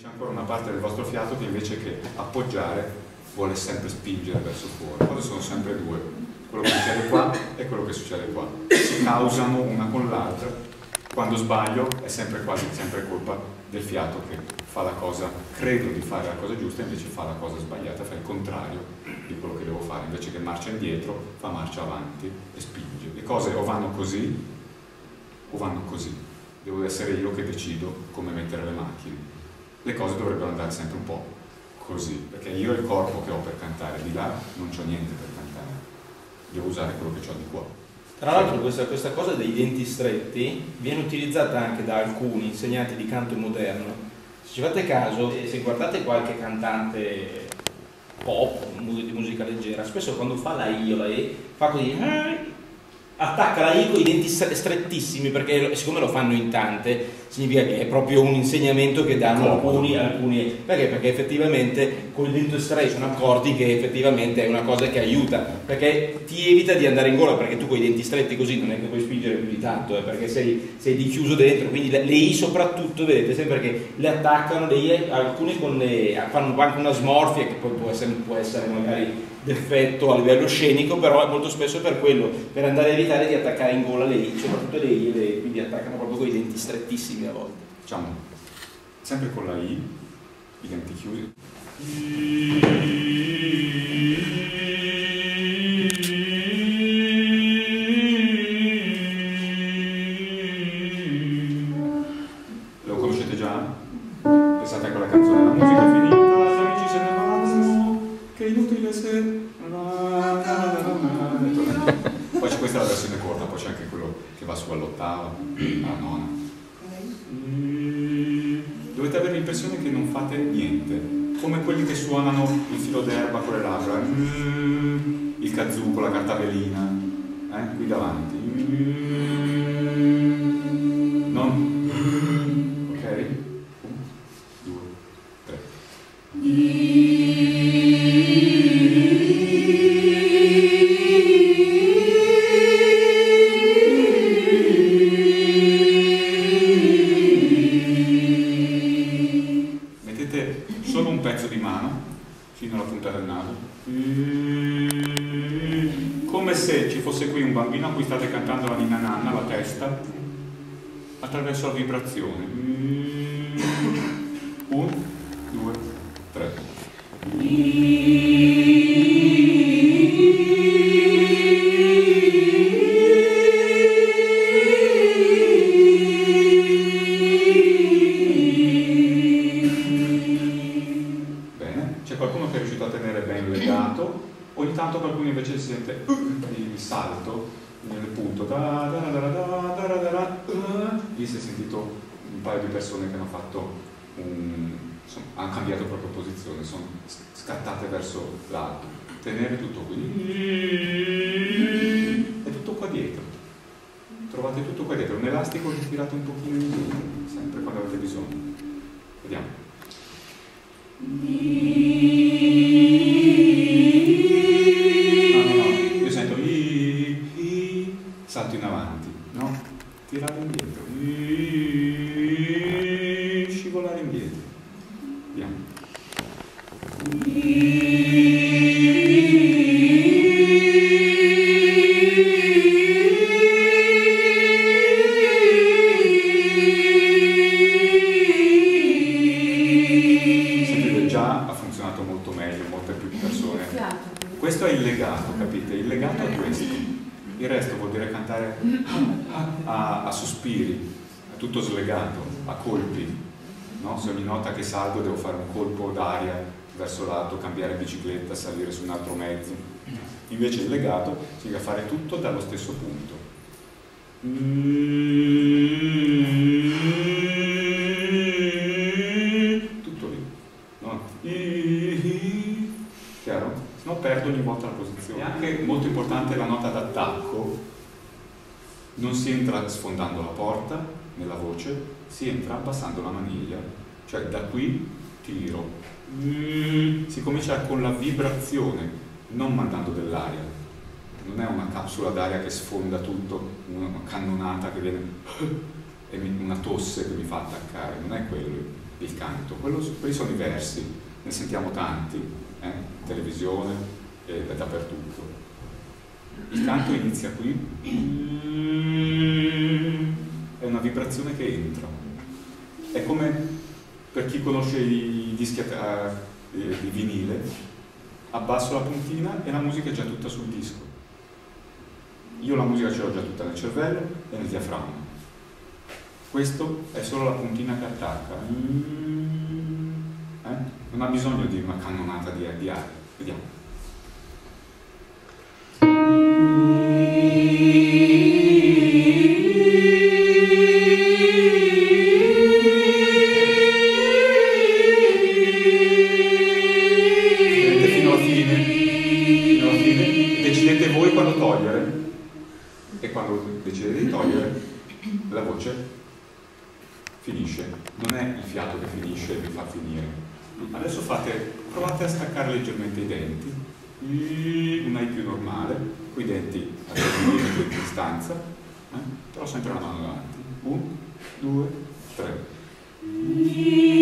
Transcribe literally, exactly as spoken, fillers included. C'è ancora una parte del vostro fiato che invece che appoggiare vuole sempre spingere verso fuori. Cose sono sempre due, quello che succede qua e quello che succede qua. Si causano una con l'altra, quando sbaglio è sempre quasi sempre colpa del fiato che fa la cosa, credo di fare la cosa giusta, invece fa la cosa sbagliata, fa il contrario di quello che devo fare, invece che marcia indietro fa marcia avanti e spinge. Le cose o vanno così o vanno così, devo essere io che decido come mettere le macchine. Le cose dovrebbero andare sempre un po' così, perché io il corpo che ho per cantare, di là non c'ho niente per cantare, devo usare quello che ho di qua. Tra l'altro questa, questa cosa dei denti stretti viene utilizzata anche da alcuni insegnanti di canto moderno. Se ci fate caso, se guardate qualche cantante pop, di musica leggera, spesso quando fa la I o la E, fa così, attacca la I con i denti strettissimi, perché siccome lo fanno in tante, significa che è proprio un insegnamento che danno alcuni, alcuni perché? Perché effettivamente con il dente stretto sono accorti che effettivamente è una cosa che aiuta, perché ti evita di andare in gola, perché tu con i denti stretti così non è che puoi spingere più di tanto, eh, perché sei, sei di chiuso dentro, quindi le, le I soprattutto, vedete sempre che le attaccano, le I, alcune con le, fanno anche una smorfia che poi può essere, può essere magari d'effetto a livello scenico, però è molto spesso per quello, per andare a evitare di attaccare in gola le I, soprattutto le I, le, quindi attaccano proprio con i denti strettissimi a volte. Diciamo, sempre con la I, i denti chiusi. Lo conoscete già? Pensate a quella canzone, la musica è finita, gli amici se ne vanno, che inutile se... Poi c'è questa la versione corta, poi c'è anche quello che va su all'ottava, alla nona. Dovete avere l'impressione che non fate niente, come quelli che suonano il filo d'erba con le labbra, il kazoo con la cartavellina, eh? Qui davanti. Non? Ok? Uno, due, tre. Fino alla punta del naso, come se ci fosse qui un bambino a cui state cantando la ninna nanna, la testa, attraverso la vibrazione. Uno, due, tre. Ogni tanto qualcuno invece si sente uh, il salto nel punto, da, da, da, da, da, da, da, da, uh. Lì si è sentito un paio di persone che hanno fatto un, insomma, hanno cambiato proprio posizione, sono scattate verso l'alto. Tenere tutto qui e tutto qua dietro, trovate tutto qua dietro, un elastico che tirate un pochino indietro sempre quando avete bisogno. Vediamo. Salto in avanti, no? Tirare indietro, I, scivolare indietro, andiamo. Sentite, già ha funzionato molto meglio, molte più persone. Questo è il legato, capite? Il legato è questo. Il resto vuol dire cantare a, a sospiri, a tutto slegato, a colpi, no? Se ogni nota che salgo devo fare un colpo d'aria verso l'alto, cambiare bicicletta, salire su un altro mezzo. Invece il legato significa fare tutto dallo stesso punto. Tutto lì, no? Chiaro? No, perdo ogni volta la posizione. E anche molto importante la nota d'attacco, non si entra sfondando la porta nella voce, si entra abbassando la maniglia, cioè da qui tiro, si comincia con la vibrazione, non mandando dell'aria, non è una capsula d'aria che sfonda tutto, una cannonata che viene e una tosse che mi fa attaccare, non è quello. il canto, quello, quelli sono i versi, ne sentiamo tanti, eh? in televisione e eh, dappertutto. Il canto inizia qui, è una vibrazione che entra, è come per chi conosce i dischi a, eh, di vinile, abbasso la puntina e la musica è già tutta sul disco. Io la musica ce l'ho già tutta nel cervello e nel diaframma. Questo è solo la puntina che attacca, eh? non ha bisogno di una cannonata di, di aria. Vediamo. Vedete fino alla fine, fino alla fine, decidete voi quando togliere, e quando decidete di togliere la voce finisce, non è il fiato che finisce e vi fa finire. Adesso fate, provate a staccare leggermente i denti, una I più normale, con i denti a diminuire di distanza, eh? però sempre la mano avanti. uno, due, tre.